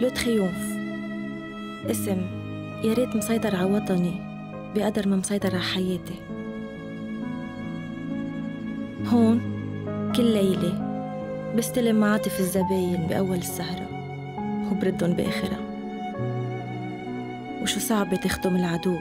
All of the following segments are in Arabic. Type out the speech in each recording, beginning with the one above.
لو تريومف، اسم يا ريت مسيطر على وطني بقدر ما مسيطر على حياتي. هون كل ليلة بستلم معاطف الزباين بأول السهرة وبردن بآخرها. وشو صعبة تخدم العدو.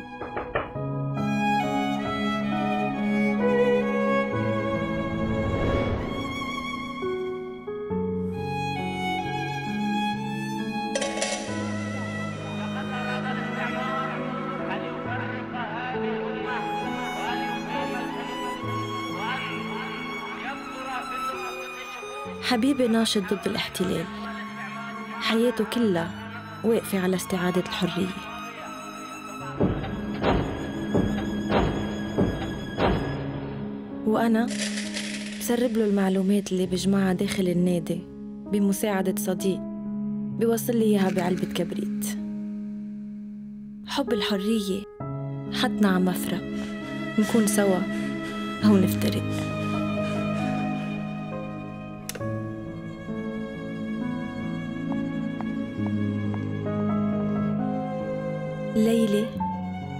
حبيبي ناشط ضد الاحتلال، حياته كلها واقفة على استعادة الحرية. وأنا بسرب له المعلومات اللي بجمعها داخل النادي بمساعدة صديق بيوصل لي إياها بعلبة كبريت. حب الحرية حطنا على مفرق نكون سوا أو نفترق.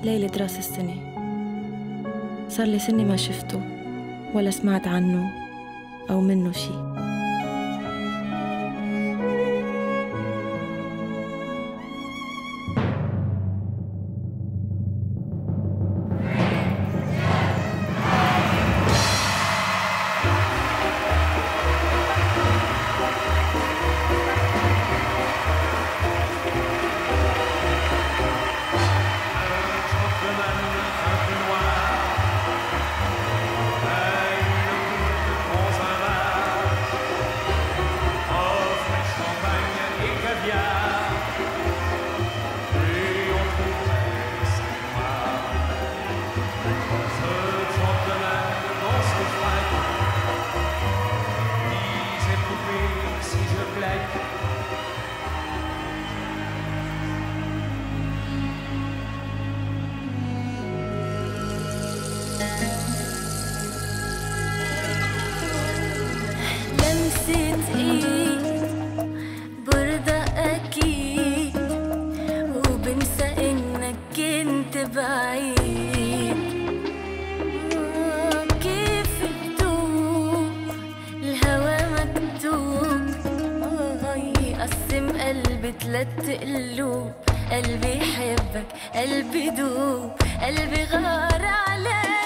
ليلة راس السنة صار لي سنة ما شفته ولا سمعت عنه أو منه شي. قلبي حبك، قلبي دوب، قلبي غار عليك.